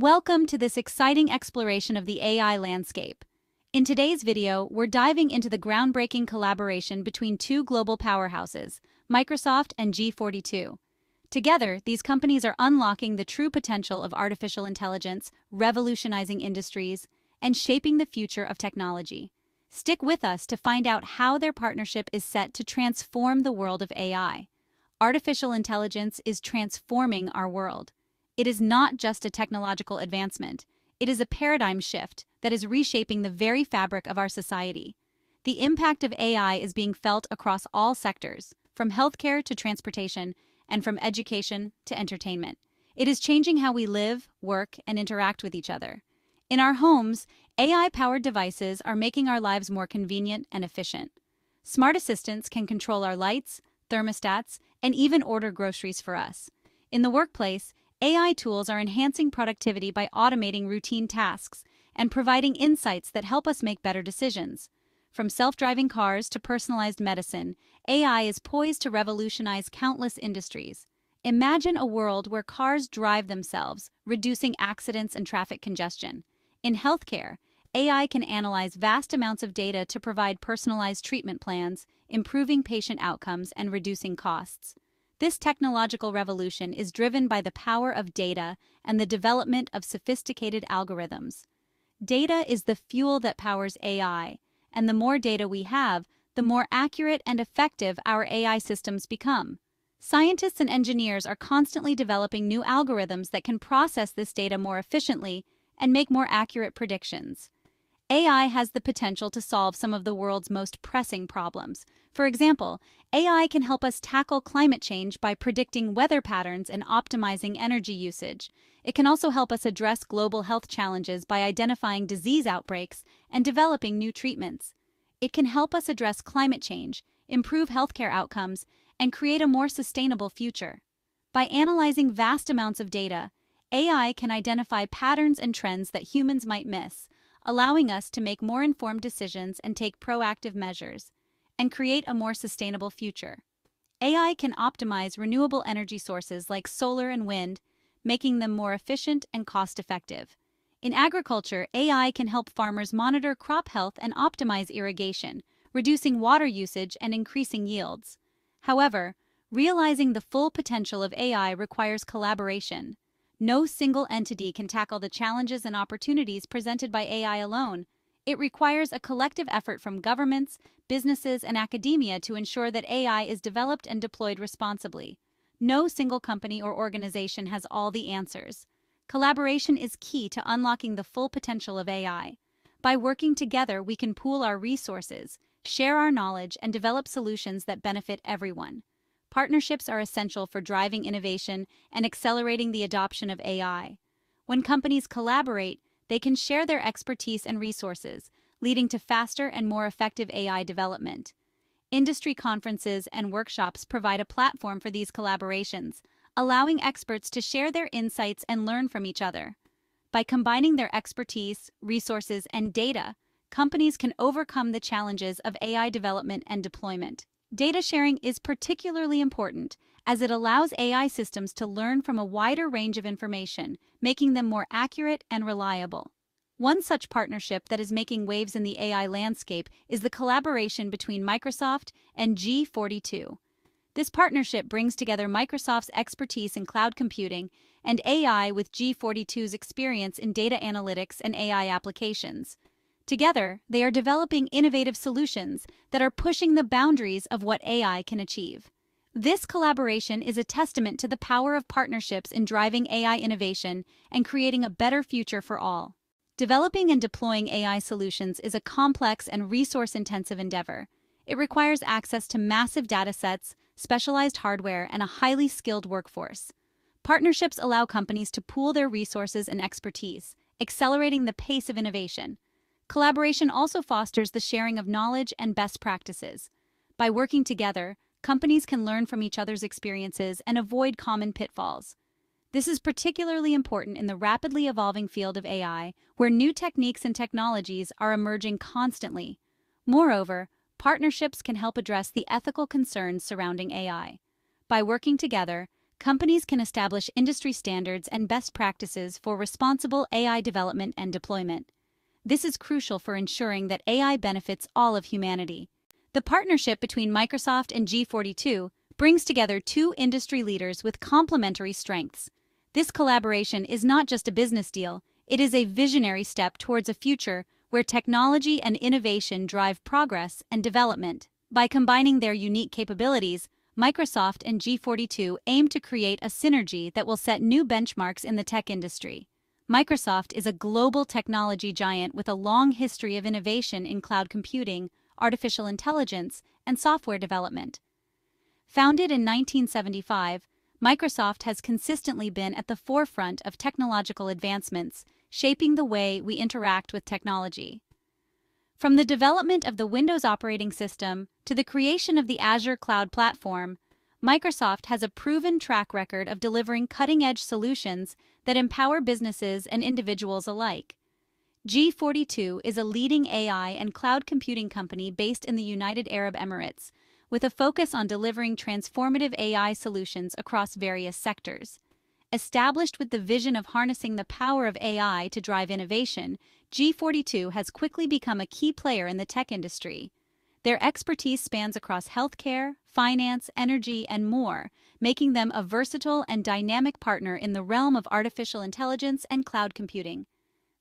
Welcome to this exciting exploration of the AI landscape. In today's video, we're diving into the groundbreaking collaboration between two global powerhouses, Microsoft and G42. Together, these companies are unlocking the true potential of artificial intelligence, revolutionizing industries, and shaping the future of technology. Stick with us to find out how their partnership is set to transform the world of AI. Artificial intelligence is transforming our world. It is not just a technological advancement. It is a paradigm shift that is reshaping the very fabric of our society. The impact of AI is being felt across all sectors, from healthcare to transportation, and from education to entertainment. It is changing how we live, work, and interact with each other. In our homes, AI-powered devices are making our lives more convenient and efficient. Smart assistants can control our lights, thermostats, and even order groceries for us. In the workplace, AI tools are enhancing productivity by automating routine tasks and providing insights that help us make better decisions. From self-driving cars to personalized medicine, AI is poised to revolutionize countless industries. Imagine a world where cars drive themselves, reducing accidents and traffic congestion. In healthcare, AI can analyze vast amounts of data to provide personalized treatment plans, improving patient outcomes and reducing costs. This technological revolution is driven by the power of data and the development of sophisticated algorithms. Data is the fuel that powers AI, and the more data we have, the more accurate and effective our AI systems become. Scientists and engineers are constantly developing new algorithms that can process this data more efficiently and make more accurate predictions. AI has the potential to solve some of the world's most pressing problems. For example, AI can help us tackle climate change by predicting weather patterns and optimizing energy usage. It can also help us address global health challenges by identifying disease outbreaks and developing new treatments. It can help us address climate change, improve healthcare outcomes, and create a more sustainable future. By analyzing vast amounts of data, AI can identify patterns and trends that humans might miss, allowing us to make more informed decisions and take proactive measures, and create a more sustainable future. AI can optimize renewable energy sources like solar and wind, making them more efficient and cost-effective. In agriculture, AI can help farmers monitor crop health and optimize irrigation, reducing water usage and increasing yields. However, realizing the full potential of AI requires collaboration. No single entity can tackle the challenges and opportunities presented by AI alone. It requires a collective effort from governments, businesses, and academia to ensure that AI is developed and deployed responsibly. No single company or organization has all the answers. Collaboration is key to unlocking the full potential of AI. By working together, we can pool our resources, share our knowledge, and develop solutions that benefit everyone. Partnerships are essential for driving innovation and accelerating the adoption of AI. When companies collaborate, they can share their expertise and resources, leading to faster and more effective AI development. Industry conferences and workshops provide a platform for these collaborations, allowing experts to share their insights and learn from each other. By combining their expertise, resources, and data, companies can overcome the challenges of AI development and deployment. Data sharing is particularly important as it allows AI systems to learn from a wider range of information, making them more accurate and reliable. One such partnership that is making waves in the AI landscape is the collaboration between Microsoft and G42. This partnership brings together Microsoft's expertise in cloud computing and AI with G42's experience in data analytics and AI applications. Together, they are developing innovative solutions that are pushing the boundaries of what AI can achieve. This collaboration is a testament to the power of partnerships in driving AI innovation and creating a better future for all. Developing and deploying AI solutions is a complex and resource-intensive endeavor. It requires access to massive datasets, specialized hardware, and a highly skilled workforce. Partnerships allow companies to pool their resources and expertise, accelerating the pace of innovation. Collaboration also fosters the sharing of knowledge and best practices. By working together, companies can learn from each other's experiences and avoid common pitfalls. This is particularly important in the rapidly evolving field of AI, where new techniques and technologies are emerging constantly. Moreover, partnerships can help address the ethical concerns surrounding AI. By working together, companies can establish industry standards and best practices for responsible AI development and deployment. This is crucial for ensuring that AI benefits all of humanity. The partnership between Microsoft and G42 brings together two industry leaders with complementary strengths. This collaboration is not just a business deal, it is a visionary step towards a future where technology and innovation drive progress and development. By combining their unique capabilities, Microsoft and G42 aim to create a synergy that will set new benchmarks in the tech industry. Microsoft is a global technology giant with a long history of innovation in cloud computing, artificial intelligence, and software development. Founded in 1975, Microsoft has consistently been at the forefront of technological advancements, shaping the way we interact with technology. From the development of the Windows operating system to the creation of the Azure cloud platform, Microsoft has a proven track record of delivering cutting-edge solutions that empower businesses and individuals alike. G42 is a leading AI and cloud computing company based in the United Arab Emirates, with a focus on delivering transformative AI solutions across various sectors. Established with the vision of harnessing the power of AI to drive innovation, G42 has quickly become a key player in the tech industry. Their expertise spans across healthcare, finance, energy, and more, making them a versatile and dynamic partner in the realm of artificial intelligence and cloud computing.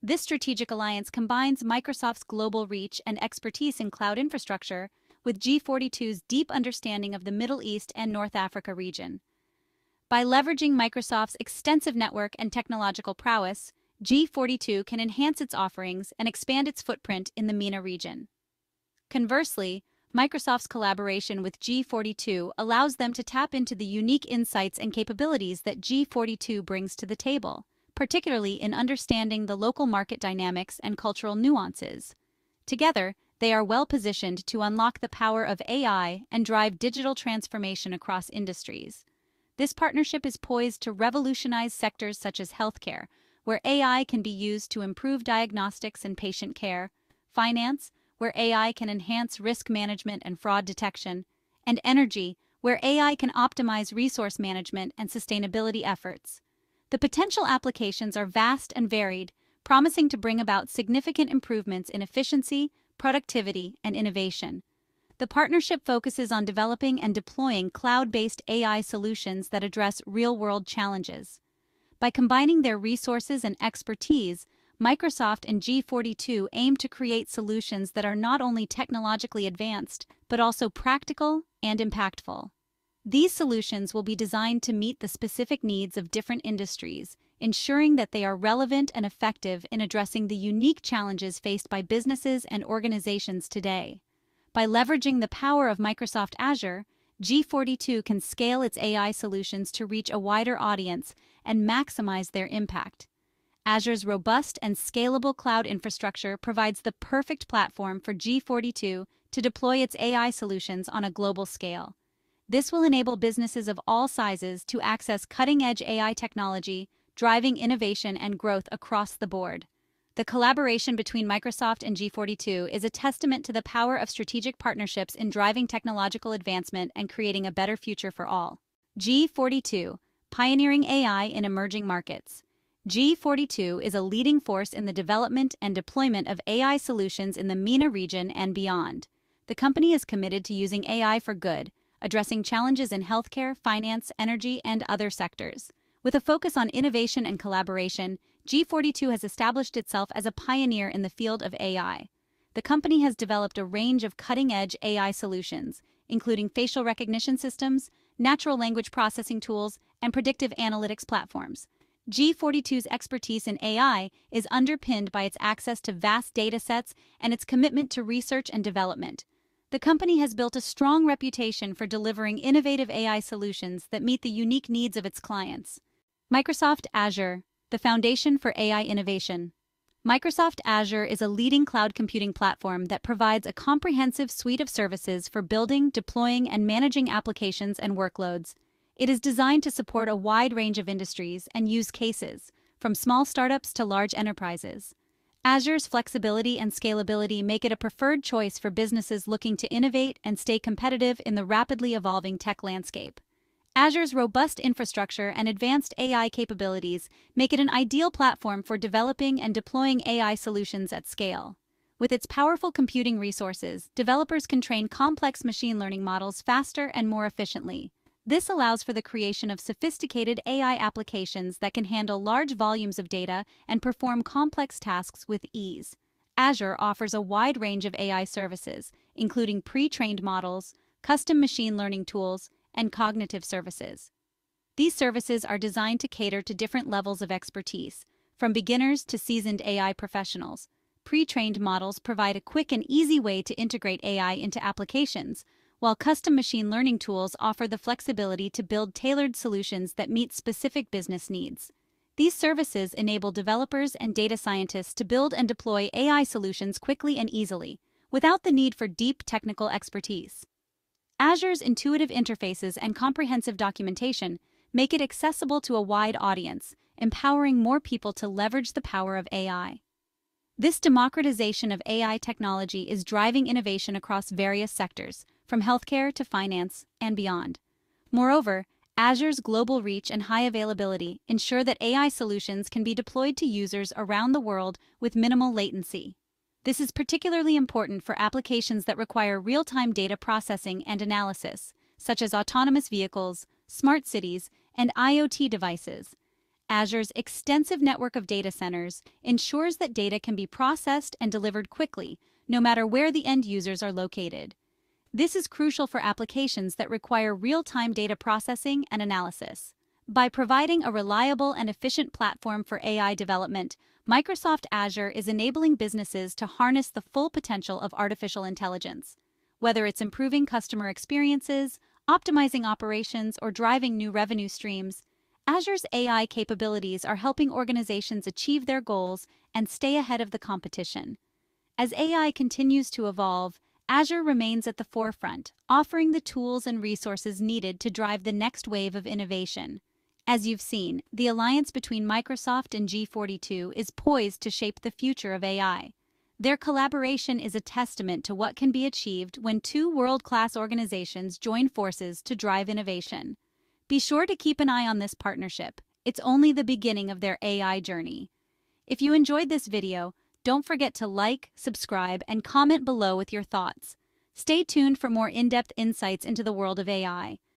This strategic alliance combines Microsoft's global reach and expertise in cloud infrastructure with G42's deep understanding of the Middle East and North Africa region. By leveraging Microsoft's extensive network and technological prowess, G42 can enhance its offerings and expand its footprint in the MENA region. Conversely, Microsoft's collaboration with G42 allows them to tap into the unique insights and capabilities that G42 brings to the table, particularly in understanding the local market dynamics and cultural nuances. Together, they are well-positioned to unlock the power of AI and drive digital transformation across industries. This partnership is poised to revolutionize sectors such as healthcare, where AI can be used to improve diagnostics and patient care, finance, where AI can enhance risk management and fraud detection, and energy, where AI can optimize resource management and sustainability efforts. The potential applications are vast and varied, promising to bring about significant improvements in efficiency, productivity, and innovation. The partnership focuses on developing and deploying cloud-based AI solutions that address real-world challenges. By combining their resources and expertise, Microsoft and G42 aim to create solutions that are not only technologically advanced, but also practical and impactful. These solutions will be designed to meet the specific needs of different industries, ensuring that they are relevant and effective in addressing the unique challenges faced by businesses and organizations today. By leveraging the power of Microsoft Azure, G42 can scale its AI solutions to reach a wider audience and maximize their impact. Azure's robust and scalable cloud infrastructure provides the perfect platform for G42 to deploy its AI solutions on a global scale. This will enable businesses of all sizes to access cutting-edge AI technology, driving innovation and growth across the board. The collaboration between Microsoft and G42 is a testament to the power of strategic partnerships in driving technological advancement and creating a better future for all. G42, pioneering AI in emerging markets. G42 is a leading force in the development and deployment of AI solutions in the MENA region and beyond. The company is committed to using AI for good, addressing challenges in healthcare, finance, energy, and other sectors. With a focus on innovation and collaboration, G42 has established itself as a pioneer in the field of AI. The company has developed a range of cutting-edge AI solutions, including facial recognition systems, natural language processing tools, and predictive analytics platforms. G42's expertise in AI is underpinned by its access to vast datasets and its commitment to research and development. The company has built a strong reputation for delivering innovative AI solutions that meet the unique needs of its clients. Microsoft Azure, the foundation for AI innovation. Microsoft Azure is a leading cloud computing platform that provides a comprehensive suite of services for building, deploying, and managing applications and workloads. It is designed to support a wide range of industries and use cases, from small startups to large enterprises. Azure's flexibility and scalability make it a preferred choice for businesses looking to innovate and stay competitive in the rapidly evolving tech landscape. Azure's robust infrastructure and advanced AI capabilities make it an ideal platform for developing and deploying AI solutions at scale. With its powerful computing resources, developers can train complex machine learning models faster and more efficiently. This allows for the creation of sophisticated AI applications that can handle large volumes of data and perform complex tasks with ease. Azure offers a wide range of AI services, including pre-trained models, custom machine learning tools, and cognitive services. These services are designed to cater to different levels of expertise, from beginners to seasoned AI professionals. Pre-trained models provide a quick and easy way to integrate AI into applications, while custom machine learning tools offer the flexibility to build tailored solutions that meet specific business needs. These services enable developers and data scientists to build and deploy AI solutions quickly and easily, without the need for deep technical expertise. Azure's intuitive interfaces and comprehensive documentation make it accessible to a wide audience, empowering more people to leverage the power of AI. This democratization of AI technology is driving innovation across various sectors, from healthcare to finance and beyond. Moreover, Azure's global reach and high availability ensure that AI solutions can be deployed to users around the world with minimal latency. This is particularly important for applications that require real-time data processing and analysis, such as autonomous vehicles, smart cities, and IoT devices. Azure's extensive network of data centers ensures that data can be processed and delivered quickly, no matter where the end users are located. This is crucial for applications that require real-time data processing and analysis. By providing a reliable and efficient platform for AI development, Microsoft Azure is enabling businesses to harness the full potential of artificial intelligence. Whether it's improving customer experiences, optimizing operations, or driving new revenue streams, Azure's AI capabilities are helping organizations achieve their goals and stay ahead of the competition. As AI continues to evolve, Azure remains at the forefront, offering the tools and resources needed to drive the next wave of innovation. As you've seen, the alliance between Microsoft and G42 is poised to shape the future of AI. Their collaboration is a testament to what can be achieved when two world-class organizations join forces to drive innovation. Be sure to keep an eye on this partnership. It's only the beginning of their AI journey. If you enjoyed this video, don't forget to like, subscribe, and comment below with your thoughts. Stay tuned for more in-depth insights into the world of AI.